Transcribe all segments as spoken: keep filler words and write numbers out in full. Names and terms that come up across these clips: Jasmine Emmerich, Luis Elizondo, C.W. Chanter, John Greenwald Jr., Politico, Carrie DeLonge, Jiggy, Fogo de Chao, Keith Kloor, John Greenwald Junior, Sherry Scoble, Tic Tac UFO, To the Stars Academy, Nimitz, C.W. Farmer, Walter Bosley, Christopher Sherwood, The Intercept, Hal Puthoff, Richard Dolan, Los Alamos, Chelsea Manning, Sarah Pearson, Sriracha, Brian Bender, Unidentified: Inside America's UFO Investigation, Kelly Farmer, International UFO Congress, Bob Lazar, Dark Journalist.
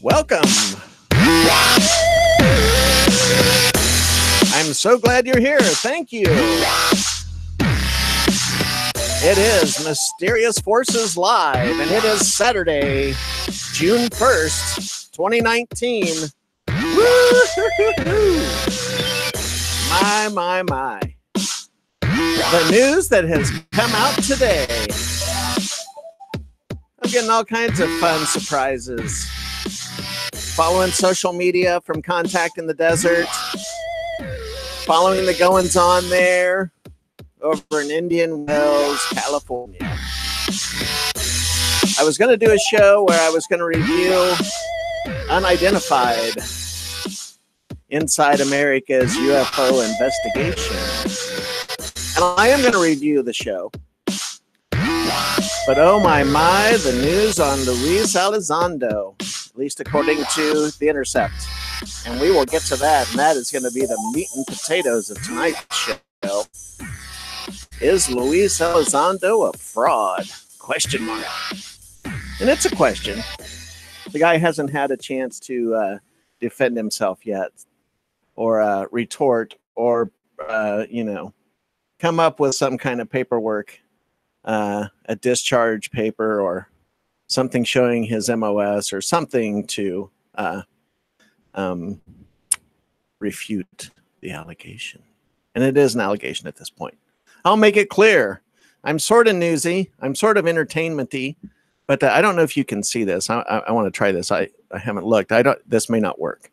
Welcome. I'm so glad you're here. Thank you. It is Mysterious Forces Live, and it is Saturday, June first, twenty nineteen. Woo-hoo-hoo-hoo. My, my, my. The news that has come out today. I'm getting all kinds of fun surprises. Following social media from Contact in the Desert. Following the goings-on there over in Indian Wells, California. I was going to do a show where I was going to review Unidentified: Inside America's U F O Investigation. And I am going to review the show. But oh my my, the news on Luis Elizondo, at least according to The Intercept. And we will get to that, and that is going to be the meat and potatoes of tonight's show. Is Luis Elizondo a fraud? Question mark. And it's a question. The guy hasn't had a chance to uh, defend himself yet, or uh, retort, or, uh, you know, come up with some kind of paperwork. Uh, a discharge paper or something showing his M O S or something to uh, um, refute the allegation. And it is an allegation at this point. I'll make it clear. I'm sort of newsy. I'm sort of entertainment-y. But uh, I don't know if you can see this. I, I, I want to try this. I, I haven't looked. I don't. This may not work.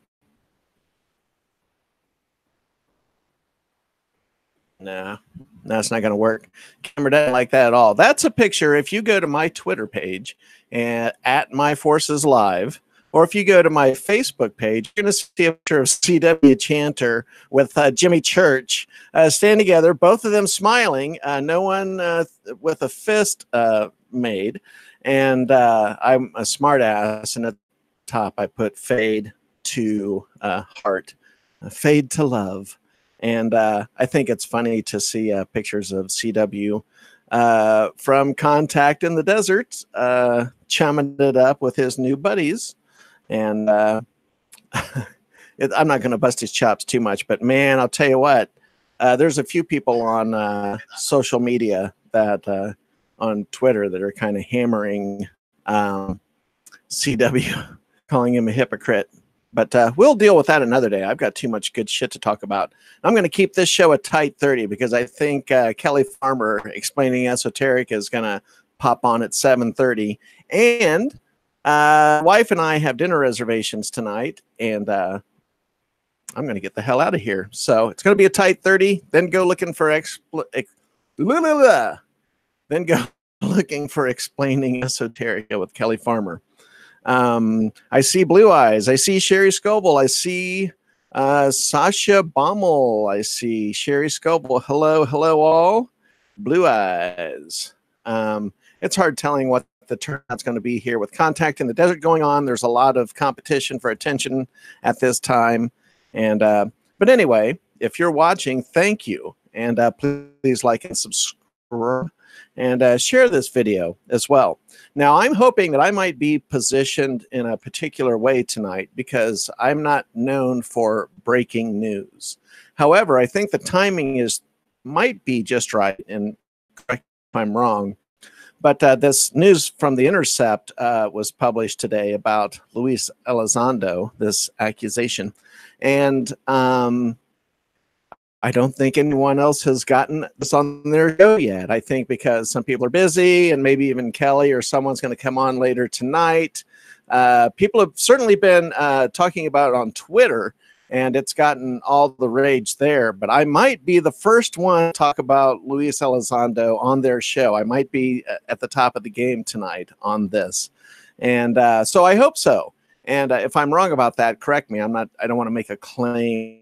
No. No, it's not going to work. Camera doesn't like that at all. That's a picture. If you go to my Twitter page and at MyForcesLive, or if you go to my Facebook page, you're going to see a picture of C W Chanter with uh, Jimmy Church uh, standing together, both of them smiling, uh, no one uh, with a fist uh, made. And uh, I'm a smart ass. And at the top, I put fade to uh, heart, fade to love. And uh, I think it's funny to see uh, pictures of C W uh, from Contact in the Desert, uh, chumming it up with his new buddies. And uh, it, I'm not going to bust his chops too much, but man, I'll tell you what, uh, there's a few people on uh, social media that uh, on Twitter that are kind of hammering um, C W, calling him a hypocrite. But uh, we'll deal with that another day. I've got too much good shit to talk about. I'm going to keep this show a tight thirty because I think uh, Kelly Farmer Explaining Esoteric is going to pop on at seven thirty. And uh, wife and I have dinner reservations tonight, and uh, I'm going to get the hell out of here. So it's going to be a tight thirty. Then go looking for expl- ex- blah, blah, blah. Then go looking for Explaining Esoterica with Kelly Farmer. Um, I see Blue Eyes. I see Sherry Scoble. I see uh, Sasha Bommel. I see Sherry Scoble. Hello, hello all. Blue Eyes. Um, it's hard telling what the turnout's going to be here with Contact in the Desert going on. There's a lot of competition for attention at this time. And uh, but anyway, if you're watching, thank you. And uh, please like and subscribe. And uh, share this video as well. Now, I'm hoping that I might be positioned in a particular way tonight because I'm not known for breaking news. However, I think the timing is might be just right, and correct if I'm wrong. But uh, this news from The Intercept uh, was published today about Luis Elizondo, this accusation. And um, I don't think anyone else has gotten this on their show yet. I think because some people are busy, and maybe even Kelly or someone's going to come on later tonight. Uh, people have certainly been uh, talking about it on Twitter, and it's gotten all the rage there. But I might be the first one to talk about Luis Elizondo on their show. I might be at the top of the game tonight on this. And uh, so I hope so. And uh, if I'm wrong about that, correct me. I'm not. I don't want to make a claim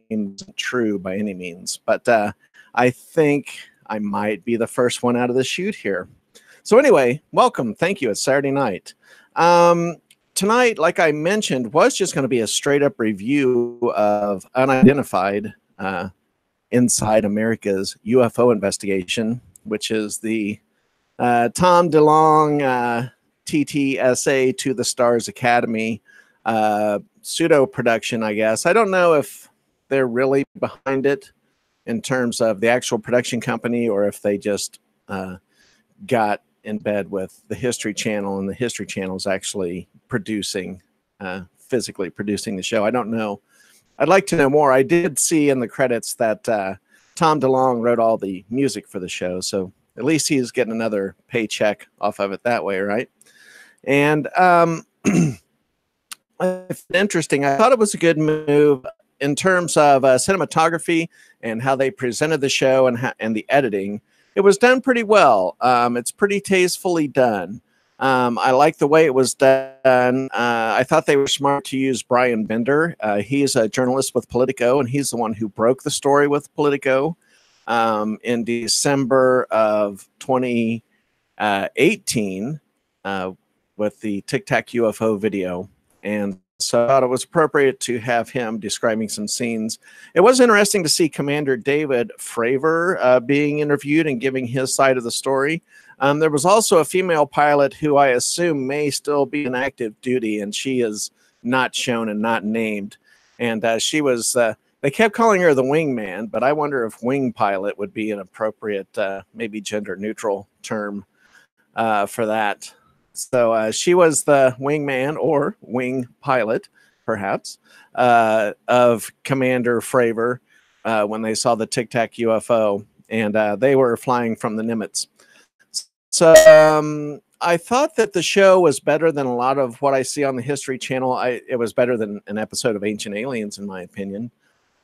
true by any means. But uh, I think I might be the first one out of the chute here. So anyway, welcome. Thank you. It's Saturday night. Um, tonight, like I mentioned, was just going to be a straight up review of Unidentified uh, Inside America's U F O Investigation, which is the uh, Tom DeLonge uh, T T S A To the Stars Academy uh, pseudo production, I guess. I don't know if they're really behind it in terms of the actual production company, or if they just uh, got in bed with the History Channel, and the History Channel is actually producing, uh, physically producing the show. I don't know. I'd like to know more. I did see in the credits that uh, Tom DeLonge wrote all the music for the show, so at least he's getting another paycheck off of it that way, right? And um, it's interesting. I thought it was a good move in terms of uh, cinematography and how they presented the show, and how, and the editing. It was done pretty well. Um, it's pretty tastefully done. Um, I like the way it was done. Uh, I thought they were smart to use Brian Bender. Uh, he's a journalist with Politico, and he's the one who broke the story with Politico um, in December of twenty eighteen uh, with the Tic Tac U F O video. And so I thought it was appropriate to have him describing some scenes. It was interesting to see Commander David Fravor uh, being interviewed and giving his side of the story. Um, there was also a female pilot who I assume may still be in active duty, and she is not shown and not named. And uh, she was, uh, they kept calling her the wingman, but I wonder if wing pilot would be an appropriate, uh, maybe gender neutral term uh, for that. So uh, she was the wingman or wing pilot, perhaps, uh, of Commander Fravor uh, when they saw the Tic Tac U F O, and uh, they were flying from the Nimitz. So um, I thought that the show was better than a lot of what I see on the History Channel. I, it was better than an episode of Ancient Aliens, in my opinion.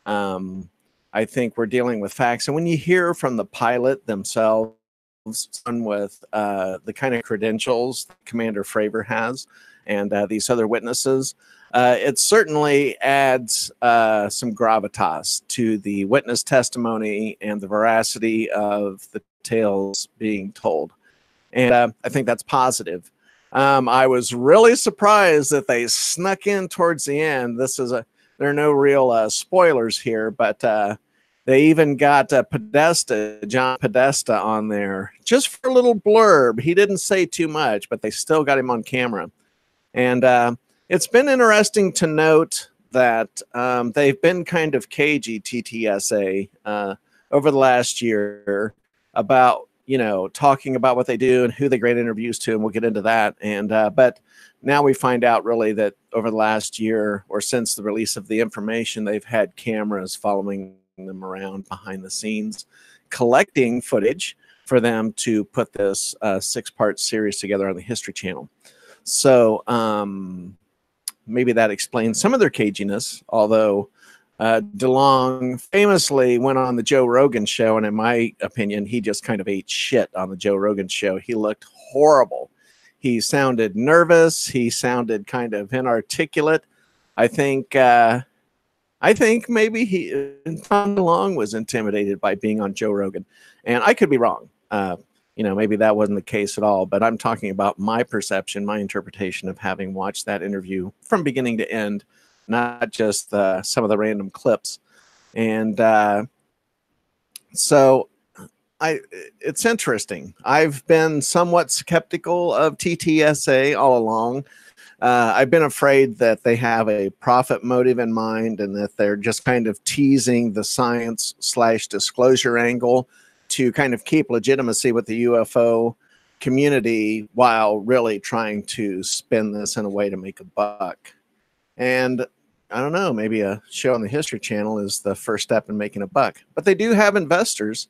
Um, I think we're dealing with facts, and when you hear from the pilot themselves, with uh, the kind of credentials Commander Fravor has and uh, these other witnesses, uh, it certainly adds uh, some gravitas to the witness testimony and the veracity of the tales being told. And uh, I think that's positive. Um, I was really surprised that they snuck in towards the end. This is a, there are no real uh, spoilers here, but uh, they even got uh, Podesta, John Podesta on there just for a little blurb. He didn't say too much, but they still got him on camera. And uh, it's been interesting to note that um, they've been kind of cagey, T T S A, uh, over the last year about, you know, talking about what they do and who they grade interviews to, and we'll get into that. And uh, but now we find out really that over the last year or since the release of the information, they've had cameras following them around behind the scenes, collecting footage for them to put this uh, six-part series together on the History Channel. So um, maybe that explains some of their caginess, although uh, DeLonge famously went on the Joe Rogan show, and in my opinion, he just kind of ate shit on the Joe Rogan show. He looked horrible. He sounded nervous. He sounded kind of inarticulate. I think... Uh, I think maybe he, Tom DeLonge was intimidated by being on Joe Rogan. And I could be wrong. Uh, you know, maybe that wasn't the case at all. But I'm talking about my perception, my interpretation of having watched that interview from beginning to end, not just uh, some of the random clips. And uh, so I, it's interesting. I've been somewhat skeptical of T T S A all along. Uh, I've been afraid that they have a profit motive in mind, and that they're just kind of teasing the science slash disclosure angle to kind of keep legitimacy with the U F O community while really trying to spin this in a way to make a buck. And I don't know, maybe a show on the History Channel is the first step in making a buck. But they do have investors,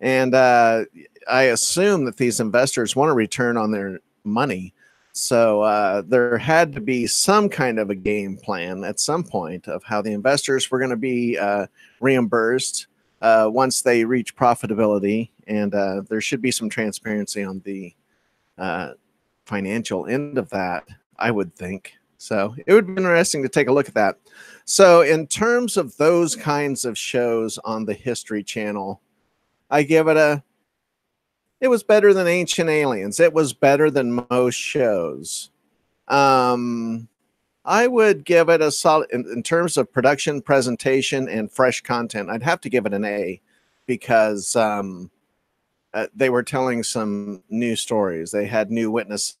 and uh, I assume that these investors want to return on their money. So uh, there had to be some kind of a game plan at some point of how the investors were going to be uh, reimbursed uh, once they reach profitability. And uh, there should be some transparency on the uh, financial end of that, I would think. So it would be interesting to take a look at that. So in terms of those kinds of shows on the History Channel, I give it a... It was better than Ancient Aliens. It was better than most shows. Um, I would give it a solid, in, in terms of production, presentation, and fresh content, I'd have to give it an A, because um, uh, they were telling some new stories. They had new witnesses.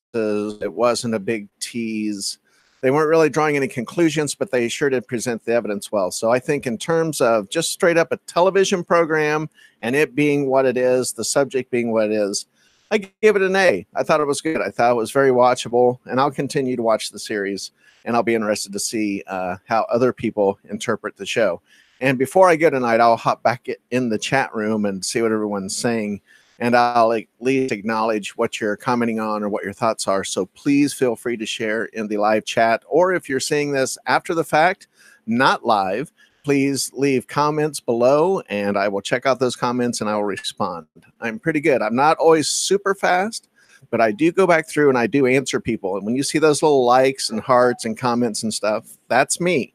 It wasn't a big tease. They weren't really drawing any conclusions, but they sure did present the evidence well. So I think in terms of just straight up a television program and it being what it is, the subject being what it is, I gave it an A. I thought it was good. I thought it was very watchable, and I'll continue to watch the series, and I'll be interested to see uh, how other people interpret the show. And before I go tonight, I'll hop back in the chat room and see what everyone's saying, and I'll at least acknowledge what you're commenting on or what your thoughts are. So please feel free to share in the live chat, or if you're seeing this after the fact, not live, please leave comments below, and I will check out those comments, and I will respond. I'm pretty good. I'm not always super fast, but I do go back through, and I do answer people. And when you see those little likes and hearts and comments and stuff, that's me.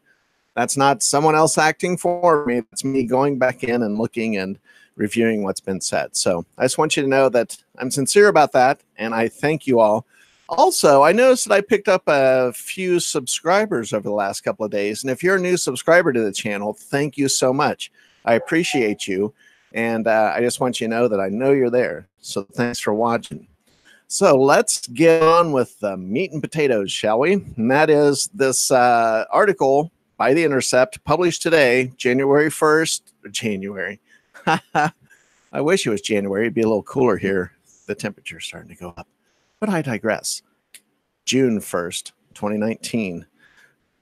That's not someone else acting for me. It's me going back in and looking and reviewing what's been said. So I just want you to know that I'm sincere about that, and I thank you all. Also, I noticed that I picked up a few subscribers over the last couple of days. And if you're a new subscriber to the channel, thank you so much. I appreciate you. And uh, I just want you to know that I know you're there. So thanks for watching. So let's get on with the meat and potatoes, shall we? And that is this uh, article by The Intercept published today, January first. Or January. I wish it was January. It'd be a little cooler here. The temperature's starting to go up. But I digress. June first, twenty nineteen.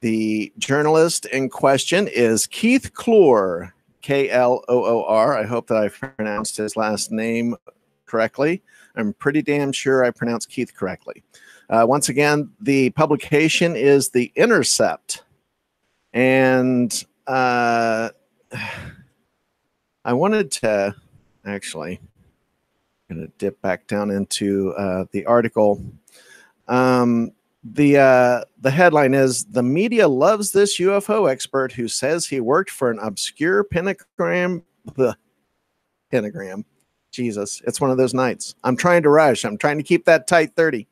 The journalist in question is Keith Kloor, K L O O R. I hope that I pronounced his last name correctly. I'm pretty damn sure I pronounced Keith correctly. Uh, once again, the publication is The Intercept. And uh, I wanted to actually... going to dip back down into uh, the article. Um, the uh, the headline is, "The media loves this U F O expert who says he worked for an obscure pentagram." The pentagram. Jesus, it's one of those nights. I'm trying to rush. I'm trying to keep that tight thirty.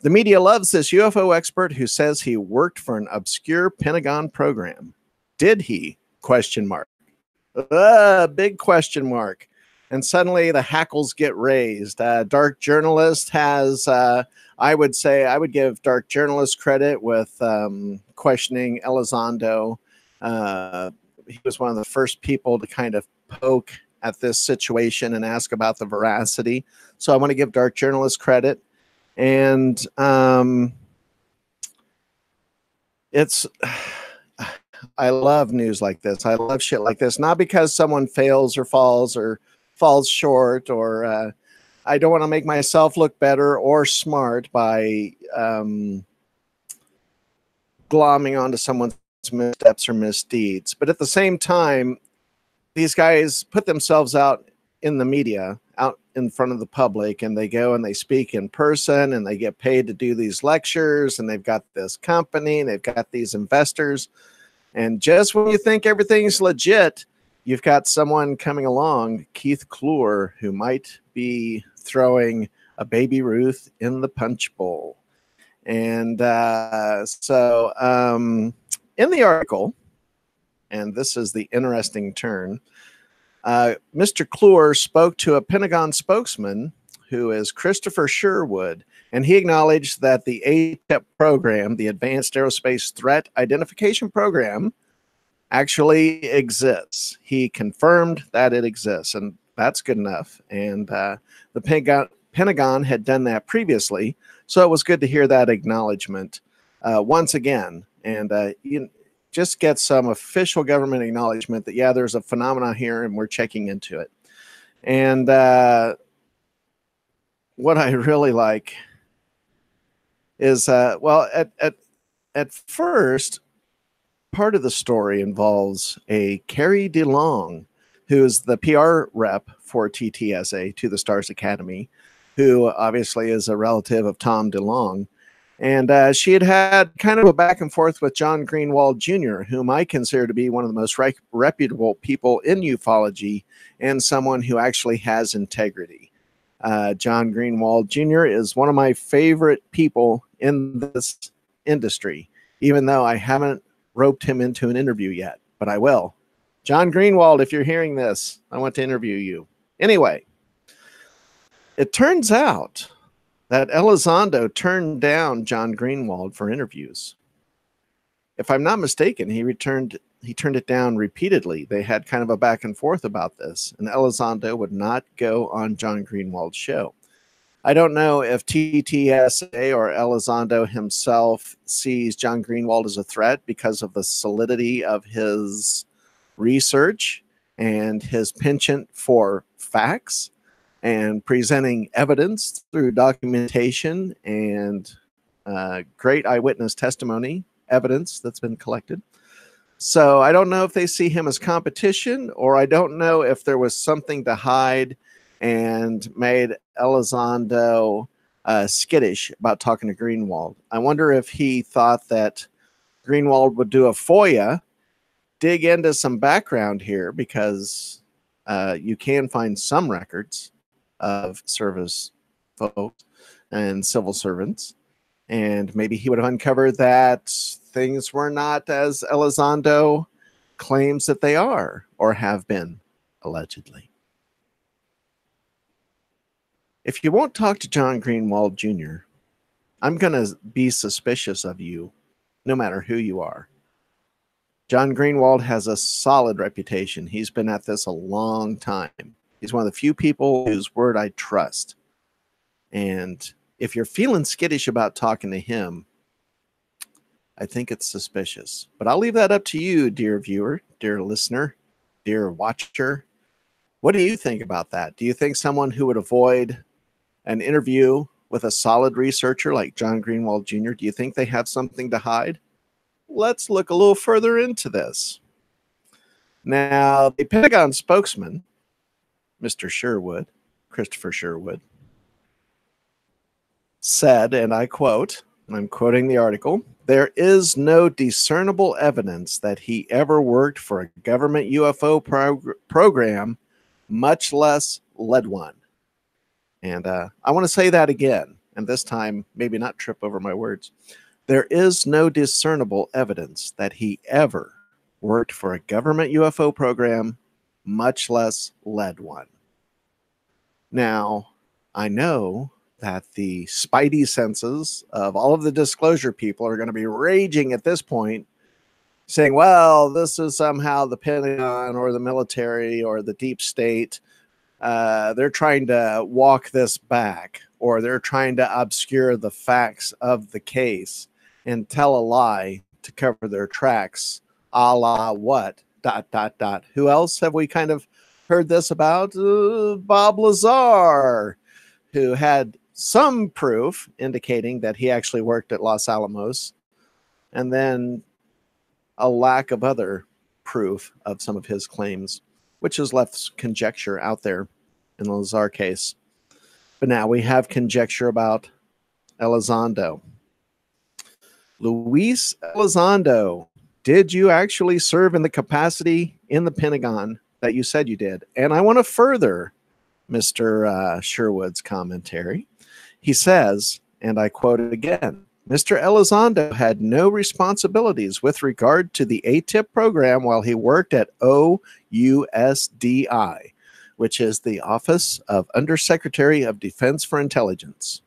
The media loves this U F O expert who says he worked for an obscure Pentagon program. Did he? Question mark. Uh, big question mark. And suddenly the hackles get raised. Uh, Dark Journalist has, uh, I would say, I would give Dark Journalist credit with um, questioning Elizondo. Uh, he was one of the first people to kind of poke at this situation and ask about the veracity. So I want to give Dark Journalist credit. And um, it's... I love news like this. I love shit like this. Not because someone fails or falls or... falls short, or uh, I don't want to make myself look better or smart by um, glomming onto someone's missteps or misdeeds. But at the same time, these guys put themselves out in the media, out in front of the public, and they go and they speak in person, and they get paid to do these lectures, and they've got this company, and they've got these investors. And just when you think everything's legit, you've got someone coming along, Keith Kloor, who might be throwing a Baby Ruth in the punch bowl. And uh, so um, in the article, and this is the interesting turn, uh, Mister Kloor spoke to a Pentagon spokesman who is Christopher Sherwood, and he acknowledged that the A T E P program, the Advanced Aerospace Threat Identification Program, actually exists. He confirmed that it exists, and that's good enough. And uh, the Pentagon, Pentagon had done that previously, so it was good to hear that acknowledgement uh, once again. And uh, you just get some official government acknowledgement that, yeah, there's a phenomenon here, and we're checking into it. And uh, what I really like is, uh, well, at, at, at first... part of the story involves a Carrie DeLonge, who is the P R rep for T T S A, To the Stars Academy, who obviously is a relative of Tom DeLonge. And uh, she had had kind of a back and forth with John Greenwald Junior, whom I consider to be one of the most re reputable people in ufology and someone who actually has integrity. Uh, John Greenwald Junior is one of my favorite people in this industry, even though I haven't roped him into an interview yet, but I will. John Greenwald, if you're hearing this, I want to interview you. Anyway, It turns out that Elizondo turned down John Greenwald for interviews. If I'm not mistaken, he returned he turned it down repeatedly. They had kind of a back and forth about this, and Elizondo would not go on John Greenwald's show. I don't know if T T S A or Elizondo himself sees John Greenwald as a threat because of the solidity of his research and his penchant for facts and presenting evidence through documentation and uh, great eyewitness testimony, evidence that's been collected. So I don't know if they see him as competition, or I don't know if there was something to hide and made Elizondo uh, skittish about talking to Greenwald. I wonder if he thought that Greenwald would do a FOIA, dig into some background here, because uh, you can find some records of service folks and civil servants, and maybe he would have uncovered that things were not as Elizondo claims that they are or have been, allegedly. If you won't talk to John Greenwald Junior, I'm going to be suspicious of you, no matter who you are. John Greenwald has a solid reputation. He's been at this a long time. He's one of the few people whose word I trust. And if you're feeling skittish about talking to him, I think it's suspicious. But I'll leave that up to you, dear viewer, dear listener, dear watcher. What do you think about that? Do you think someone who would avoid an interview with a solid researcher like John Greenwald Junior, do you think they have something to hide? Let's look a little further into this. Now, the Pentagon spokesman, Mister Sherwood, Christopher Sherwood, said, and I quote, and I'm quoting the article, "There is no discernible evidence that he ever worked for a government U F O prog- program, much less led one." And uh, I want to say that again, and this time maybe not trip over my words. There is no discernible evidence that he ever worked for a government U F O program, much less led one. Now, I know that the spidey senses of all of the disclosure people are going to be raging at this point, saying, well, this is somehow the Pentagon or the military or the deep state. Uh, they're trying to walk this back, or they're trying to obscure the facts of the case and tell a lie to cover their tracks, a la what, dot, dot, dot. Who else have we kind of heard this about? Uh, Bob Lazar, who had some proof indicating that he actually worked at Los Alamos, and then a lack of other proof of some of his claims, which has left conjecture out there in the Lazar case. But now we have conjecture about Elizondo. Luis Elizondo, did you actually serve in the capacity in the Pentagon that you said you did? And I want to further Mister Uh, Sherwood's commentary. He says, and I quote again, "Mister Elizondo had no responsibilities with regard to the A T I P program while he worked at O U S D I, which is the Office of Undersecretary of Defense for Intelligence,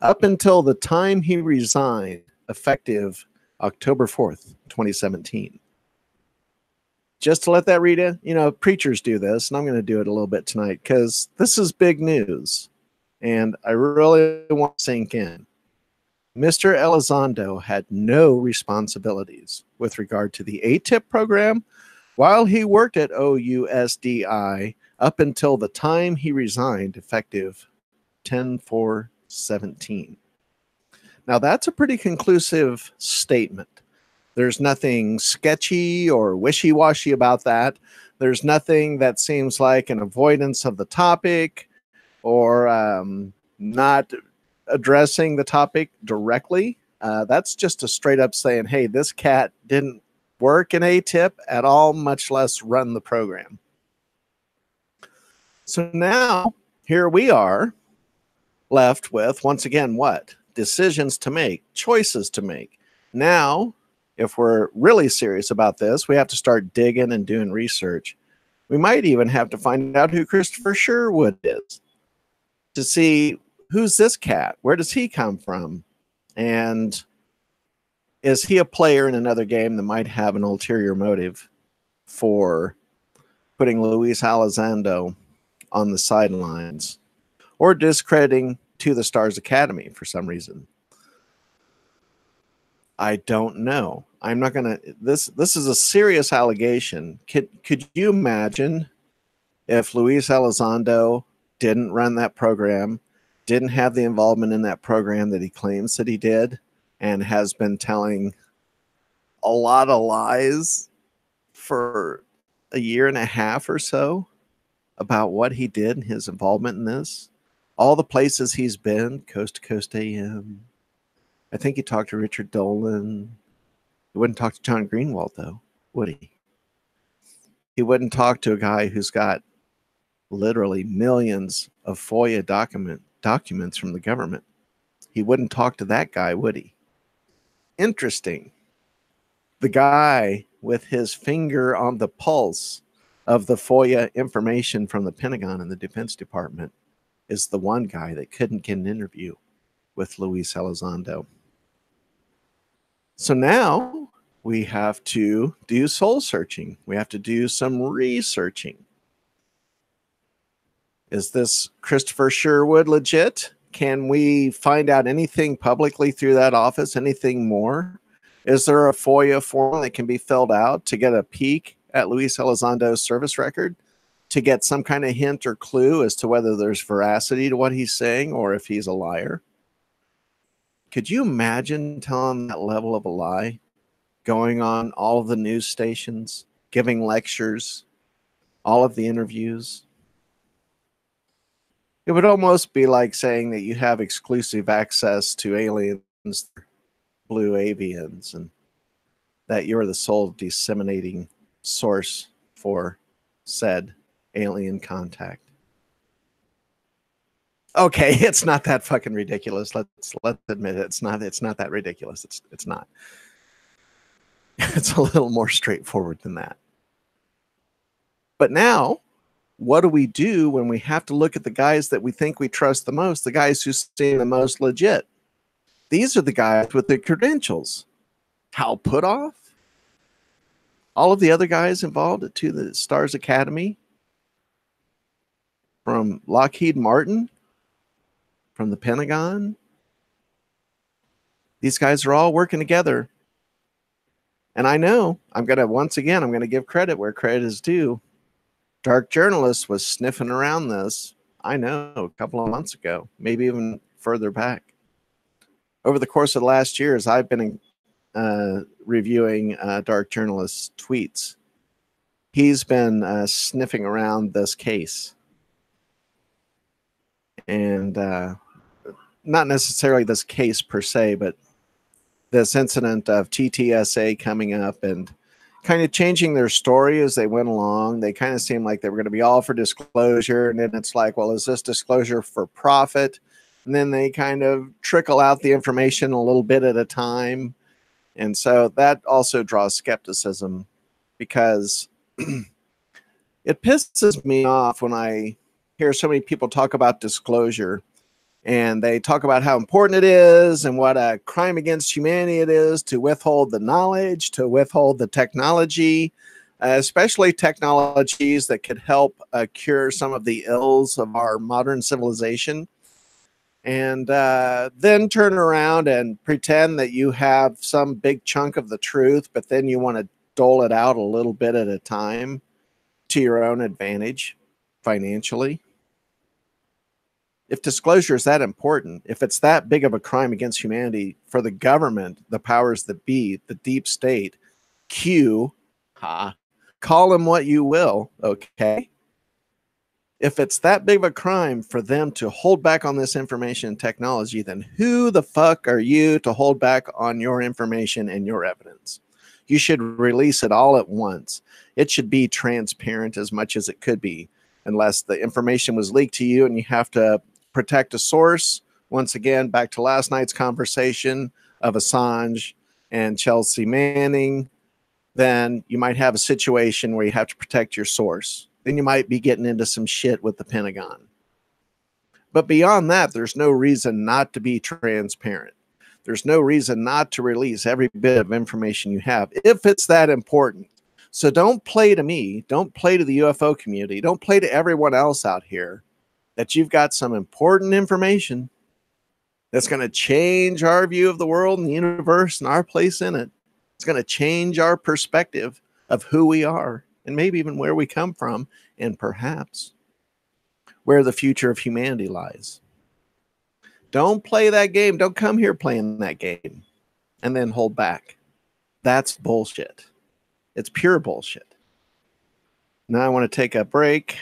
up until the time he resigned, effective October fourth, twenty seventeen. Just to let that read in, you know, preachers do this, and I'm going to do it a little bit tonight because this is big news, and I really want to sink in. Mister Elizondo had no responsibilities with regard to the A T I P program while he worked at O U S D I up until the time he resigned, effective ten four seventeen. Now, that's a pretty conclusive statement. There's nothing sketchy or wishy-washy about that. There's nothing that seems like an avoidance of the topic or um, not addressing the topic directly. Uh, that's just a straight up saying, hey, this cat didn't work in A T I P at all, much less run the program. So now here we are left with, once again, what? Decisions to make, choices to make. Now, if we're really serious about this, we have to start digging and doing research. We might even have to find out who Christopher Sherwood is. to see who's this cat? Where does he come from? And is he a player in another game that might have an ulterior motive for putting Luis Elizondo on the sidelines or discrediting To the Stars Academy for some reason? I don't know. I'm not going to... This this is a serious allegation. Could, could you imagine if Luis Elizondo didn't run that program, didn't have the involvement in that program that he claims that he did, and has been telling a lot of lies for a year and a half or so about what he did and his involvement in this? All the places he's been, Coast to Coast A M. I think he talked to Richard Dolan. He wouldn't talk to John Greenwald, though, would he? He wouldn't talk to a guy who's got literally millions of FOIA document, documents from the government. He wouldn't talk to that guy, would he? Interesting. The guy with his finger on the pulse of the FOIA information from the Pentagon and the Defense Department is the one guy that couldn't get an interview with Luis Elizondo. So now we have to do soul searching. We have to do some researching. Is this Christopher Sherwood legit? Can we find out anything publicly through that office? Anything more? Is there a FOIA form that can be filled out to get a peek at Luis Elizondo's service record, to get some kind of hint or clue as to whether there's veracity to what he's saying or if he's a liar? Could you imagine telling that level of a lie, going on all of the news stations, giving lectures, all of the interviews? It would almost be like saying that you have exclusive access to aliens, blue avians, and that you're the sole disseminating source for said alien contact. Okay, it's not that fucking ridiculous. Let's let's admit it. It's not it's not that ridiculous. It's it's not. It's a little more straightforward than that. But now, what do we do when we have to look at the guys that we think we trust the most, the guys who seem the most legit? These are the guys with the credentials. Hal Puthoff, all of the other guys involved at To the Stars Academy, from Lockheed Martin, from the Pentagon. These guys are all working together. And I know, I'm going to, once again, I'm going to give credit where credit is due. Dark Journalist was sniffing around this, I know, a couple of months ago, maybe even further back. Over the course of the last year, as I've been uh, reviewing uh, Dark Journalist's tweets, he's been uh, sniffing around this case. And uh, not necessarily this case per se, but this incident of T T S A coming up and kind of changing their story as they went along. They kind of seemed like they were going to be all for disclosure. And then it's like, well, is this disclosure for profit? And then they kind of trickle out the information a little bit at a time. And so that also draws skepticism, because it pisses me off when I hear so many people talk about disclosure, and they talk about how important it is and what a crime against humanity it is to withhold the knowledge, to withhold the technology, uh, especially technologies that could help uh, cure some of the ills of our modern civilization. And uh, then turn around and pretend that you have some big chunk of the truth, but then you want to dole it out a little bit at a time to your own advantage financially. If disclosure is that important, if it's that big of a crime against humanity for the government, the powers that be, the deep state, Q, ha, call them what you will, okay? If it's that big of a crime for them to hold back on this information and technology, then who the fuck are you to hold back on your information and your evidence? You should release it all at once. It should be transparent as much as it could be, unless the information was leaked to you and you have to protect a source. Once again, back to last night's conversation of Assange and Chelsea Manning, then you might have a situation where you have to protect your source. Then you might be getting into some shit with the Pentagon. But beyond that, there's no reason not to be transparent. There's no reason not to release every bit of information you have if it's that important. So don't play to me. Don't play to the U F O community. Don't play to everyone else out here that you've got some important information that's going to change our view of the world and the universe and our place in it. It's going to change our perspective of who we are and maybe even where we come from and perhaps where the future of humanity lies. Don't play that game. Don't come here playing that game and then hold back. That's bullshit. It's pure bullshit. Now I want to take a break.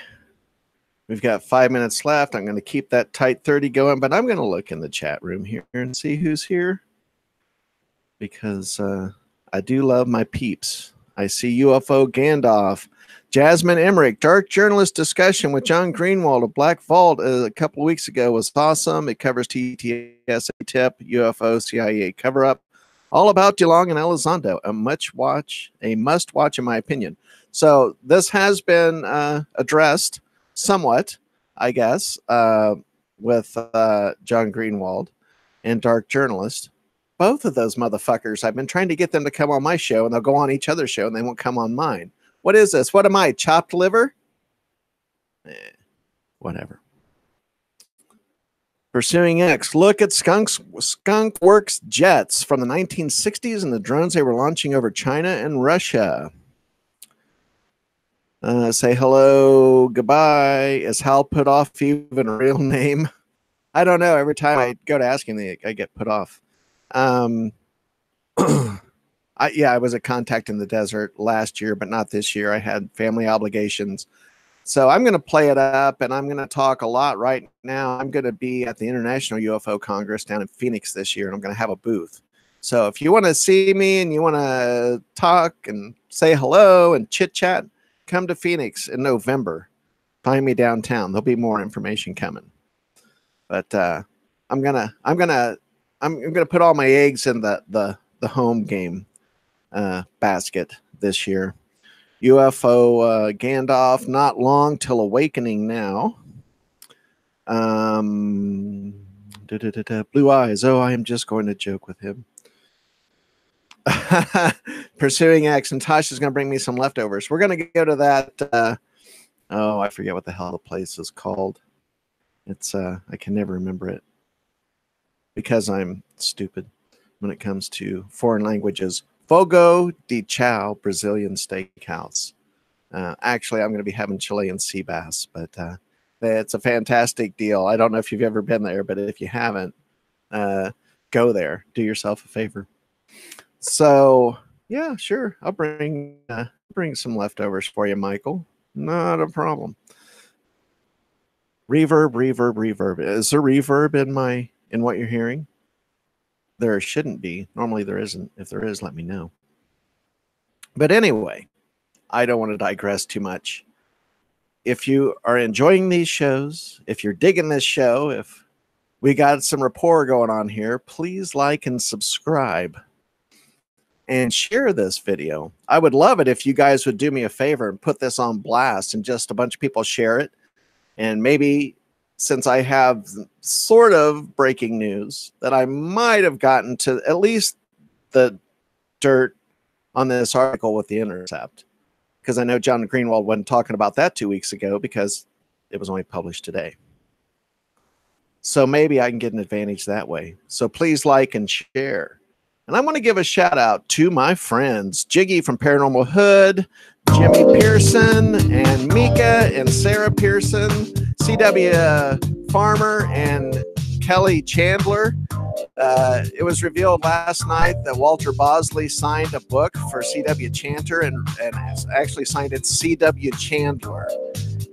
We've got five minutes left. I'm going to keep that tight thirty going, but I'm going to look in the chat room here and see who's here because uh, I do love my peeps. I see U F O Gandalf, Jasmine Emmerich, Dark Journalist discussion with John Greenwald of Black Vault a couple of weeks ago was awesome. It covers T T S, A T I P, U F O, C I A cover-up, all about DeLonge and Elizondo. A much watch, a must-watch in my opinion. So this has been uh, addressed somewhat, I guess, uh, with uh, John Greenwald and Dark Journalist. Both of those motherfuckers, I've been trying to get them to come on my show, and they'll go on each other's show, and they won't come on mine. What is this? What am I, chopped liver? Eh, whatever. Pursuing X. Look at Skunk's, Skunk Works jets from the nineteen sixties and the drones they were launching over China and Russia. Uh, say hello, goodbye. Is Hal Puthoff even a real name? I don't know. Every time I go to ask him, I get put off. Um, I, yeah, I was at Contact in the Desert last year, but not this year. I had family obligations. So I'm going to play it up, and I'm going to talk a lot right now. I'm going to be at the International U F O Congress down in Phoenix this year, and I'm going to have a booth. So if you want to see me and you want to talk and say hello and chit-chat, come to Phoenix in November. Find me downtown. There'll be more information coming. But uh, I'm going to I'm going to I'm going to put all my eggs in the the, the home game. Uh, basket this year. U F O uh, Gandalf, not long till awakening now. Um, da, da, da, da, blue eyes. Oh, I am just going to joke with him. Pursuing X, and Tasha's going to bring me some leftovers. We're going to go to that. Uh, oh, I forget what the hell the place is called. It's uh, I can never remember it because I'm stupid when it comes to foreign languages. Fogo de Chao Brazilian Steakhouse. Uh, actually, I'm going to be having Chilean sea bass, but uh, it's a fantastic deal. I don't know if you've ever been there, but if you haven't, uh, go there. Do yourself a favor. So, yeah, sure. I'll bring uh, bring some leftovers for you, Michael. Not a problem. Reverb, reverb, reverb. Is there reverb in my in what you're hearing? There shouldn't be. Normally there isn't. If there is, let me know. But anyway, I don't want to digress too much. If you are enjoying these shows, if you're digging this show, if we got some rapport going on here, please like and subscribe and share this video. I would love it if you guys would do me a favor and put this on blast and just a bunch of people share it. And maybe since I have sort of breaking news that I might have gotten to at least the dirt on this article with The Intercept, because I know John Greenwald wasn't talking about that two weeks ago because it was only published today. So maybe I can get an advantage that way. So please like and share. And I want to give a shout out to my friends, Jiggy from Paranormal Hood, Jimmy Pearson, and Mika and Sarah Pearson, C W Farmer, and Kelly Chandler. Uh, it was revealed last night that Walter Bosley signed a book for C W Chanter and, and actually signed it C W Chandler.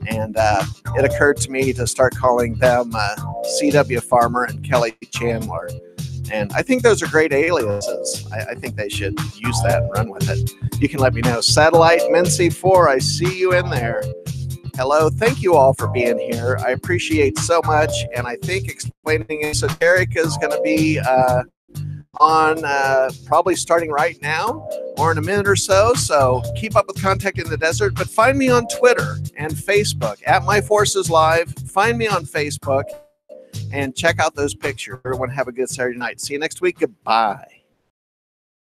And uh, it occurred to me to start calling them uh, C W Farmer and Kelly Chandler. And I think those are great aliases. I, I think they should use that and run with it. You can let me know. Satellite Mency four, I see you in there. Hello. Thank you all for being here. I appreciate so much. And I think Explaining Esoteric is going to be uh, on uh, probably starting right now or in a minute or so. So keep up with Contact in the Desert. But find me on Twitter and Facebook at MyForcesLive. Find me on Facebook. and check out those pictures. Everyone have a good Saturday night. See you next week. Goodbye.